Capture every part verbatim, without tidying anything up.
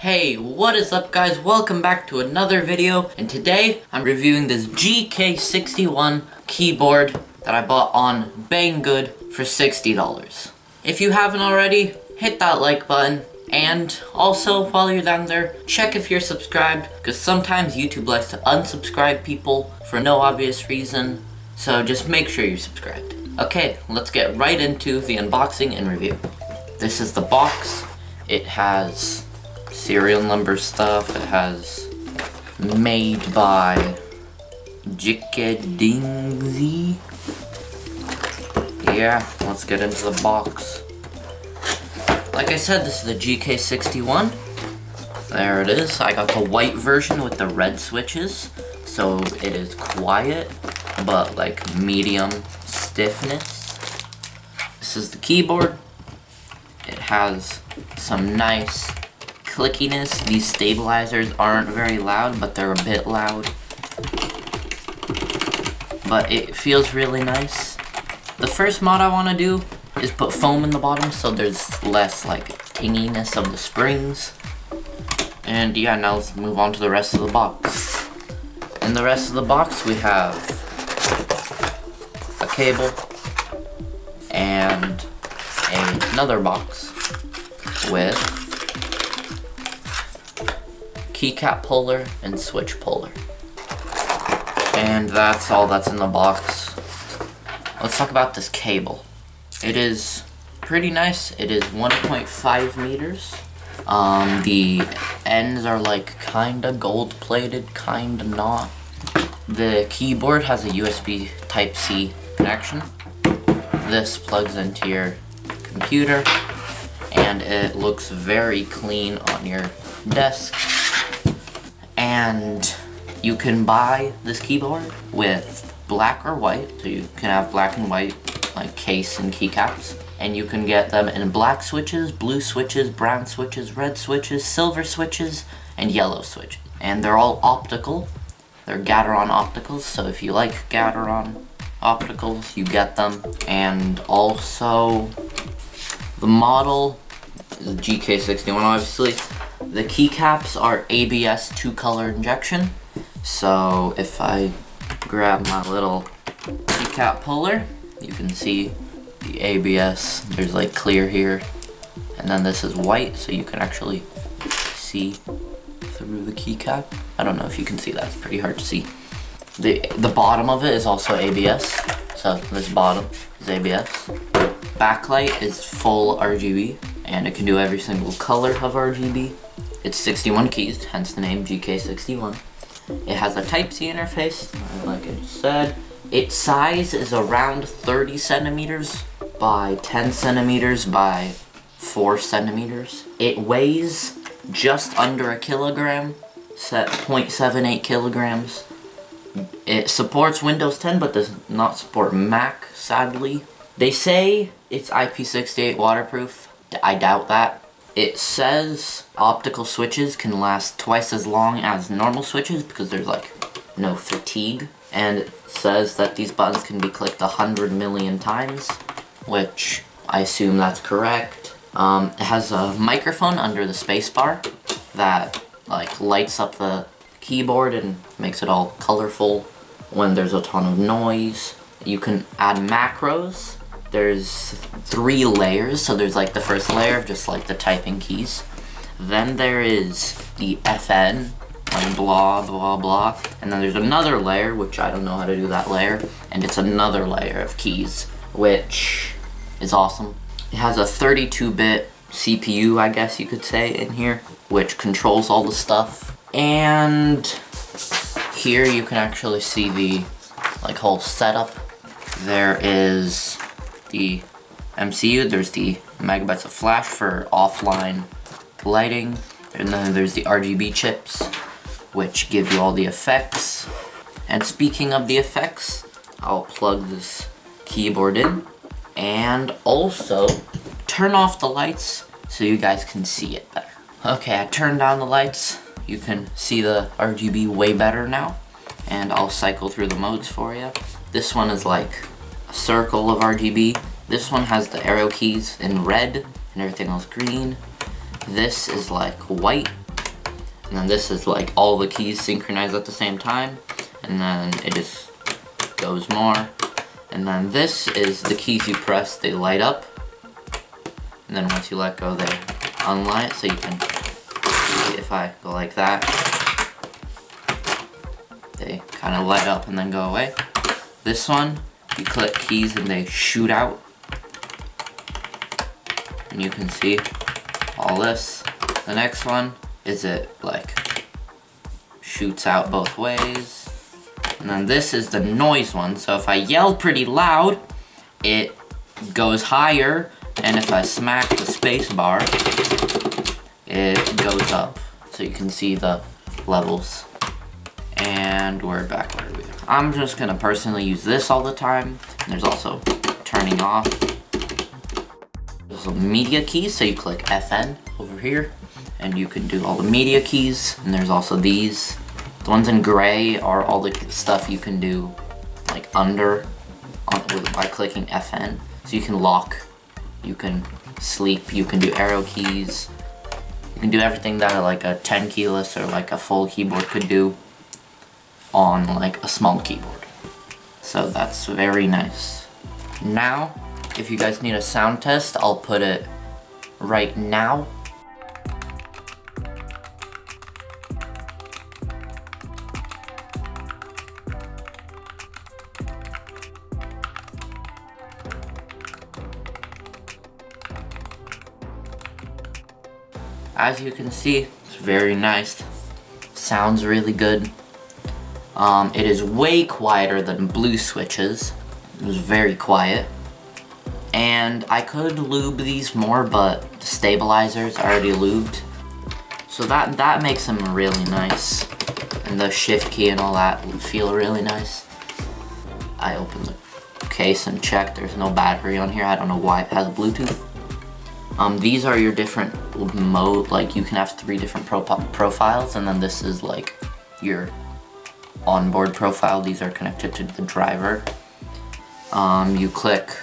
Hey, what is up guys? Welcome back to another video, and today I'm reviewing this G K sixty-one keyboard that I bought on Banggood for sixty dollars. If you haven't already, hit that like button, and also while you're down there, check if you're subscribed, because sometimes YouTube likes to unsubscribe people for no obvious reason, so just make sure you're subscribed. Okay, let's get right into the unboxing and review. This is the box. It has serial number stuff. It has made by G K Dingzy. Yeah, let's get into the box. Like I said, this is the G K sixty-one. There it is. I got the white version with the red switches, so it is quiet but like medium stiffness. This is the keyboard. It has some nice clickiness. These stabilizers aren't very loud, but they're a bit loud. But it feels really nice. The first mod I want to do is put foam in the bottom so there's less like tinginess of the springs. And yeah, now let's move on to the rest of the box. In the rest of the box we have a cable and another box with keycap puller and switch puller. And that's all that's in the box. Let's talk about this cable. It is pretty nice. It is one point five meters. Um, the ends are like kinda gold plated, kinda not. The keyboard has a U S B Type C connection. This plugs into your computer and it looks very clean on your desk. And you can buy this keyboard with black or white, so you can have black and white like case and keycaps, and you can get them in black switches, blue switches, brown switches, red switches, silver switches, and yellow switches. And they're all optical. They're Gateron opticals, so if you like Gateron opticals, you get them. And also the model, the G K sixty-one obviously. The keycaps are A B S two color injection. So if I grab my little keycap puller, you can see the A B S, there's like clear here. And then this is white, so you can actually see through the keycap. I don't know if you can see that, it's pretty hard to see. The, the bottom of it is also A B S. So this bottom is A B S. Backlight is full R G B, and it can do every single color of R G B. It's sixty-one keys, hence the name G K sixty-one. It has a Type C interface, like I said. Its size is around thirty centimeters by ten centimeters by four centimeters. It weighs just under a kilogram, set zero point seven eight kilograms. It supports Windows ten, but does not support Mac, sadly. They say it's I P sixty-eight waterproof. I doubt that. It says optical switches can last twice as long as normal switches because there's like no fatigue. And it says that these buttons can be clicked a hundred million times, which I assume that's correct. Um, it has a microphone under the spacebar that like lights up the keyboard and makes it all colorful when there's a ton of noise. You can add macros. There's three layers, so there's like the first layer of just like the typing keys. Then there is the F N, like blah, blah, blah. And then there's another layer, which I don't know how to do that layer. And it's another layer of keys, which is awesome. It has a thirty-two bit C P U, I guess you could say, in here, which controls all the stuff. And here you can actually see the like whole setup. There is the M C U, there's the megabytes of flash for offline lighting, and then there's the R G B chips, which give you all the effects. And speaking of the effects, I'll plug this keyboard in, and also turn off the lights so you guys can see it better. Okay, I turned down the lights. You can see the R G B way better now, and I'll cycle through the modes for you. This one is like a circle of R G B. This one has the arrow keys in red and everything else green. This is like white, And then this is like all the keys synchronized at the same time. And then it just goes more. And then this is the keys you press, they light up. And then once you let go, they unlight. So you can, if I go like that, they kind of light up and then go away. This one, you click keys and they shoot out. And you can see all this. The next one is it like shoots out both ways. And then this is the noise one. So if I yell pretty loud, it goes higher. And if I smack the space bar, it goes up. So you can see the levels. And we're back where we are. I'm just gonna personally use this all the time. And there's also turning off. There's a media keys, so you click F N over here. And you can do all the media keys. And there's also these. The ones in gray are all the stuff you can do like under on, by clicking F N. So you can lock, you can sleep, you can do arrow keys. You can do everything that like a ten key list or like a full keyboard could do on like a small keyboard. So that's very nice. Now, if you guys need a sound test, I'll put it right now. As you can see, it's very nice. Sounds really good. Um, it is way quieter than blue switches. It was very quiet. And I could lube these more, but the stabilizers are already lubed. So that, that makes them really nice. And the shift key and all that feel really nice. I opened the case and checked. There's no battery on here. I don't know why it has Bluetooth. Um, these are your different mode. Like you can have three different pro profiles. And then this is like your onboard profile. These are connected to the driver. Um, you click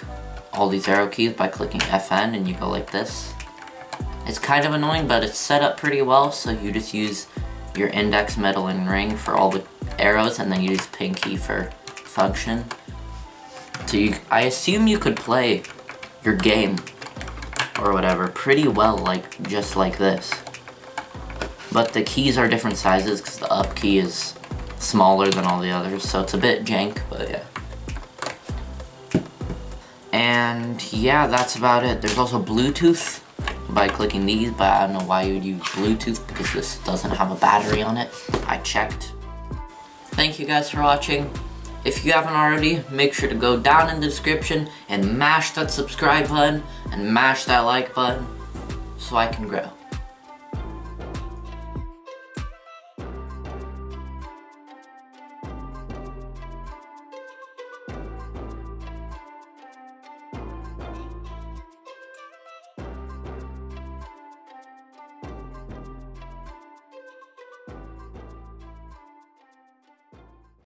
all these arrow keys by clicking F N and you go like this. It's kind of annoying, but it's set up pretty well, so you just use your index, middle, and ring for all the arrows, and then you use pinky for function. So you, I assume you could play your game or whatever pretty well, like just like this. But the keys are different sizes because the up key is smaller than all the others, so it's a bit jank, but yeah. And yeah, that's about it. There's also Bluetooth by clicking these, but I don't know why you would use Bluetooth because this doesn't have a battery on it. I checked. Thank you guys for watching. If you haven't already, make sure to go down in the description and mash that subscribe button and mash that like button so I can grow.